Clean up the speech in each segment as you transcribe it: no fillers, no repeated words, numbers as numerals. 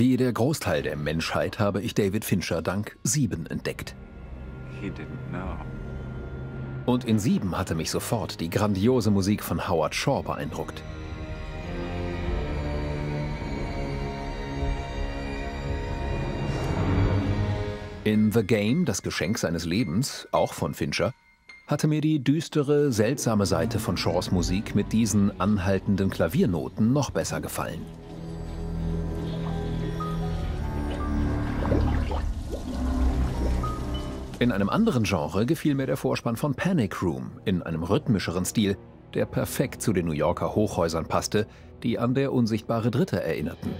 Wie der Großteil der Menschheit habe ich David Fincher dank Sieben entdeckt. Und in Sieben hatte mich sofort die grandiose Musik von Howard Shore beeindruckt. In The Game, das Geschenk seines Lebens, auch von Fincher, hatte mir die düstere, seltsame Seite von Shores Musik mit diesen anhaltenden Klaviernoten noch besser gefallen. In einem anderen Genre gefiel mir der Vorspann von Panic Room in einem rhythmischeren Stil, der perfekt zu den New Yorker Hochhäusern passte, die an der unsichtbare Dritte erinnerten.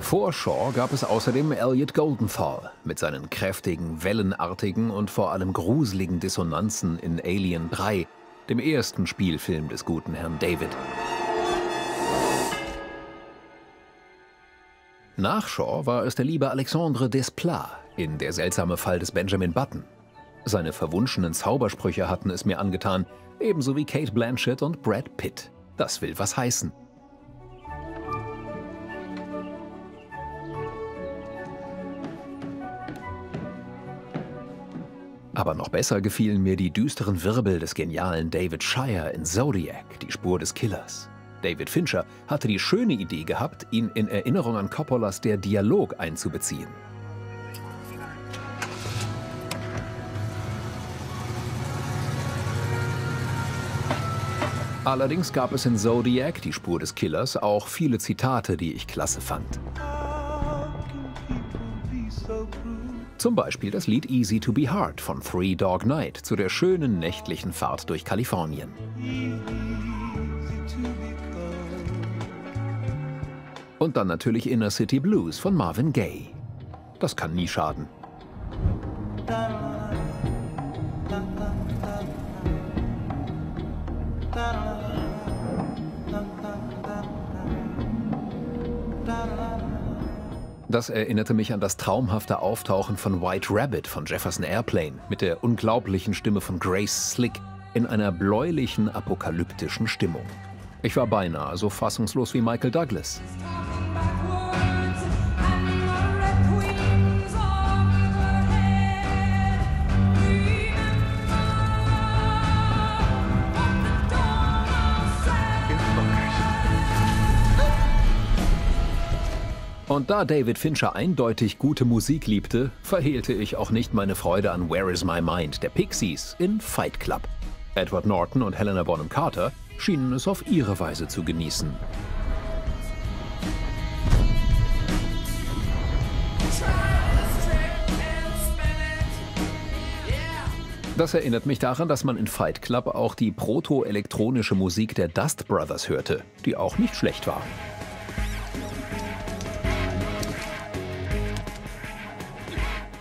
Vor Shore gab es außerdem Elliot Goldenthal mit seinen kräftigen, wellenartigen und vor allem gruseligen Dissonanzen in Alien 3, dem ersten Spielfilm des guten Herrn David. Nach Shore war es der liebe Alexandre Desplat in Der seltsame Fall des Benjamin Button. Seine verwunschenen Zaubersprüche hatten es mir angetan, ebenso wie Kate Blanchett und Brad Pitt. Das will was heißen. Aber noch besser gefielen mir die düsteren Wirbel des genialen David Shire in Zodiac, die Spur des Killers. David Fincher hatte die schöne Idee gehabt, ihn in Erinnerung an Coppolas Der Dialog einzubeziehen. Allerdings gab es in Zodiac, die Spur des Killers, auch viele Zitate, die ich klasse fand. Zum Beispiel das Lied Easy to be Hard von Three Dog Night zu der schönen nächtlichen Fahrt durch Kalifornien. Und dann natürlich Inner City Blues von Marvin Gaye. Das kann nie schaden. Das erinnerte mich an das traumhafte Auftauchen von White Rabbit von Jefferson Airplane mit der unglaublichen Stimme von Grace Slick in einer bläulichen, apokalyptischen Stimmung. Ich war beinahe so fassungslos wie Michael Douglas. Und da David Fincher eindeutig gute Musik liebte, verhehlte ich auch nicht meine Freude an Where Is My Mind der Pixies in Fight Club. Edward Norton und Helena Bonham Carter schienen es auf ihre Weise zu genießen. Das erinnert mich daran, dass man in Fight Club auch die proto-elektronische Musik der Dust Brothers hörte, die auch nicht schlecht war.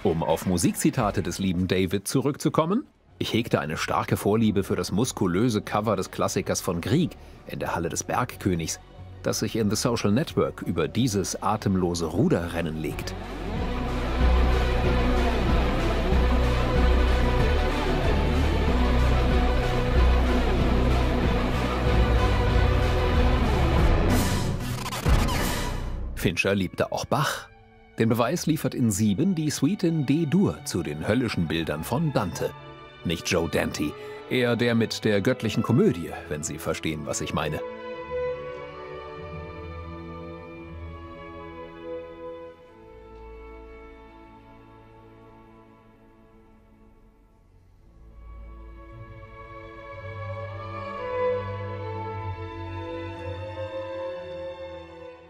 Um auf Musikzitate des lieben David zurückzukommen, ich hegte eine starke Vorliebe für das muskulöse Cover des Klassikers von Grieg in der Halle des Bergkönigs, das sich in The Social Network über dieses atemlose Ruderrennen legt. Fincher liebte auch Bach. Den Beweis liefert in Sieben die Suite in D-Dur zu den höllischen Bildern von Dante. Nicht Joe Dante, eher der mit der göttlichen Komödie, wenn Sie verstehen, was ich meine.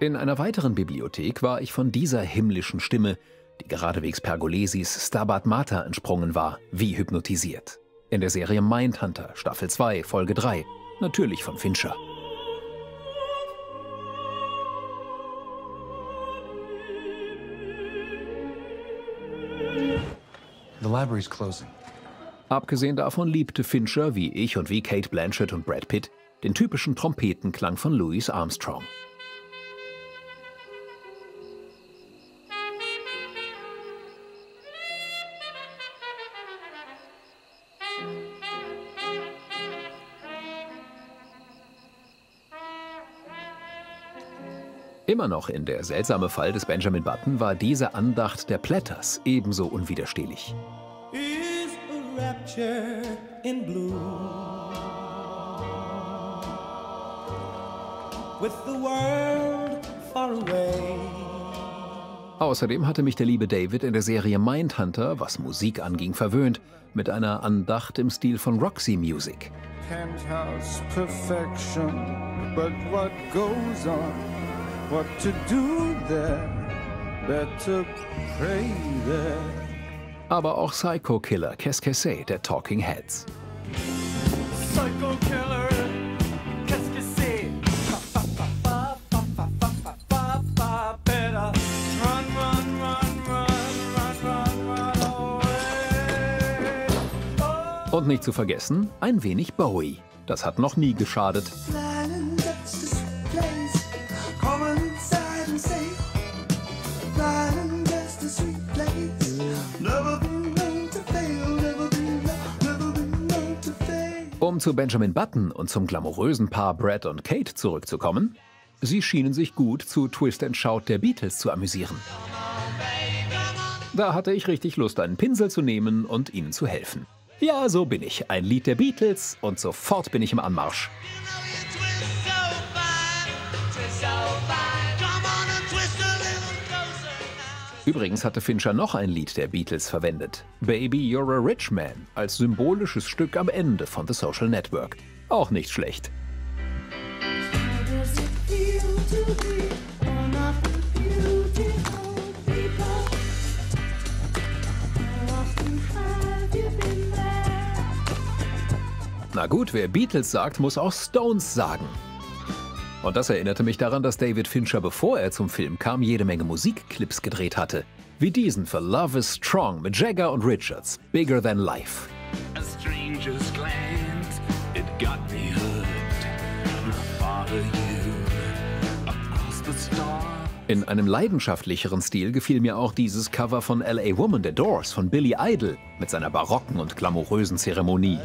In einer weiteren Bibliothek war ich von dieser himmlischen Stimme, die geradewegs Pergolesis Stabat Mater entsprungen war, wie hypnotisiert. In der Serie Mindhunter, Staffel 2, Folge 3, natürlich von Fincher. The library is closing. Abgesehen davon liebte Fincher, wie ich und wie Kate Blanchett und Brad Pitt, den typischen Trompetenklang von Louis Armstrong. Immer noch in Der seltsame Fall des Benjamin Button war diese Andacht der Platters ebenso unwiderstehlich. Is a rapture in bloom, with the world far away. Außerdem hatte mich der liebe David in der Serie Mindhunter, was Musik anging, verwöhnt, mit einer Andacht im Stil von Roxy Music. Penthouse perfection, but what goes on? What to do there, better pray there. Aber auch Psycho Killer Kes Kesey der Talking Heads. Psycho Killer Kes Kesey. Better run, run, run, run, run, run away. Und nicht zu vergessen, ein wenig Bowie. Das hat noch nie geschadet. Um zu Benjamin Button und zum glamourösen Paar Brad und Kate zurückzukommen, sie schienen sich gut zu Twist and Shout der Beatles zu amüsieren. Da hatte ich richtig Lust, einen Pinsel zu nehmen und ihnen zu helfen. Ja, so bin ich. Ein Lied der Beatles und sofort bin ich im Anmarsch. Übrigens hatte Fincher noch ein Lied der Beatles verwendet, Baby You're a Rich Man, als symbolisches Stück am Ende von The Social Network. Auch nicht schlecht. Na gut, wer Beatles sagt, muss auch Stones sagen. Und das erinnerte mich daran, dass David Fincher, bevor er zum Film kam, jede Menge Musikclips gedreht hatte. Wie diesen für Love is Strong mit Jagger und Richards, Bigger Than Life. In einem leidenschaftlicheren Stil gefiel mir auch dieses Cover von L.A. Woman der Doors von Billy Idol mit seiner barocken und glamourösen Zeremonie.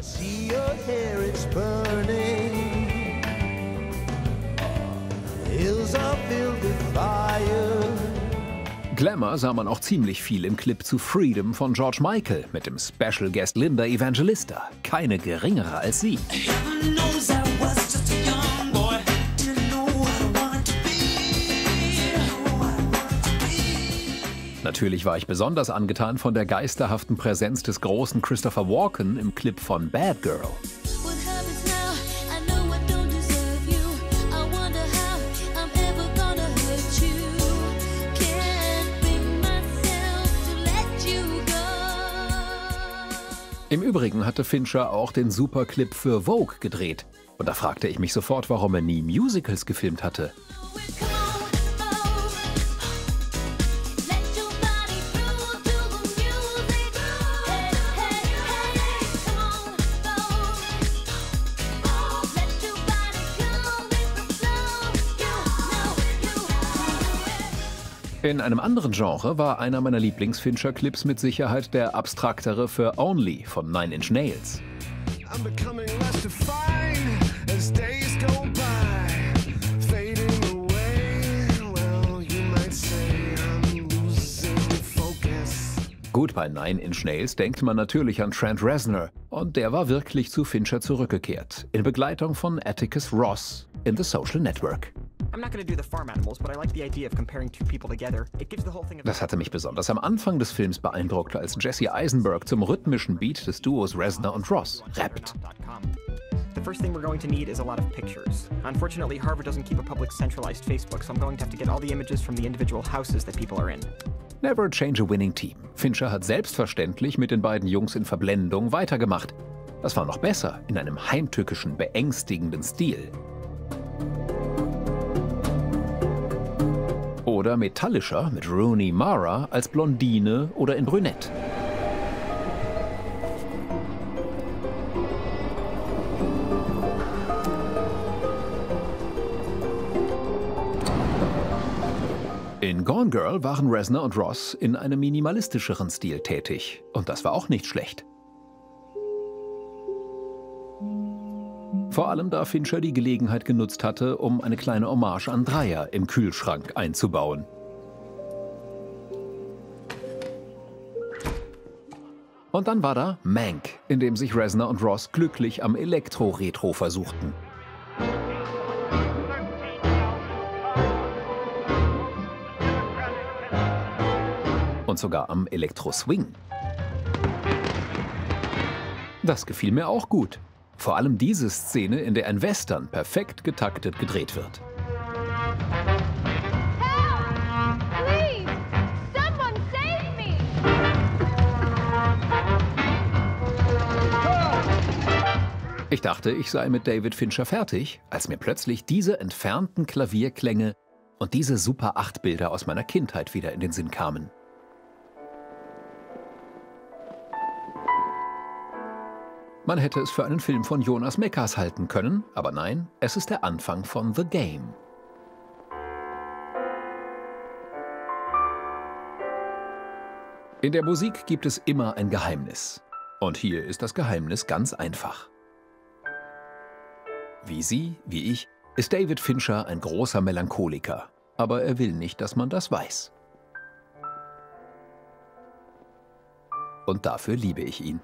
Glamour sah man auch ziemlich viel im Clip zu Freedom von George Michael mit dem Special Guest Linda Evangelista, keine geringere als sie. Natürlich war ich besonders angetan von der geisterhaften Präsenz des großen Christopher Walken im Clip von Bad Girl. Im Übrigen hatte Fincher auch den Superclip für Vogue gedreht. Und da fragte ich mich sofort, warum er nie Musicals gefilmt hatte. In einem anderen Genre war einer meiner Lieblings-Fincher-Clips mit Sicherheit der abstraktere für Only von Nine Inch Nails. Gut, bei Nine Inch Nails denkt man natürlich an Trent Reznor und der war wirklich zu Fincher zurückgekehrt, in Begleitung von Atticus Ross in The Social Network. Das hatte mich besonders am Anfang des Films beeindruckt, als Jesse Eisenberg zum rhythmischen Beat des Duos Reznor und Ross rappt. Never change a winning team. Fincher hat selbstverständlich mit den beiden Jungs in Verblendung weitergemacht. Das war noch besser, in einem heimtückischen, beängstigenden Stil. Oder metallischer mit Rooney Mara als Blondine oder in Brünett. In Gone Girl waren Reznor und Ross in einem minimalistischeren Stil tätig. Und das war auch nicht schlecht. Vor allem da Fincher die Gelegenheit genutzt hatte, um eine kleine Hommage an Dreier im Kühlschrank einzubauen. Und dann war da Mank, in dem sich Reznor und Ross glücklich am Elektro-Retro versuchten. Und sogar am Elektro-Swing. Das gefiel mir auch gut. Vor allem diese Szene, in der ein Western perfekt getaktet gedreht wird. Help! Please! Someone save me! Ich dachte, ich sei mit David Fincher fertig, als mir plötzlich diese entfernten Klavierklänge und diese Super-8-Bilder aus meiner Kindheit wieder in den Sinn kamen. Man hätte es für einen Film von Jonas Mekas halten können, aber nein, es ist der Anfang von The Game. In der Musik gibt es immer ein Geheimnis. Und hier ist das Geheimnis ganz einfach. Wie Sie, wie ich, ist David Fincher ein großer Melancholiker. Aber er will nicht, dass man das weiß. Und dafür liebe ich ihn.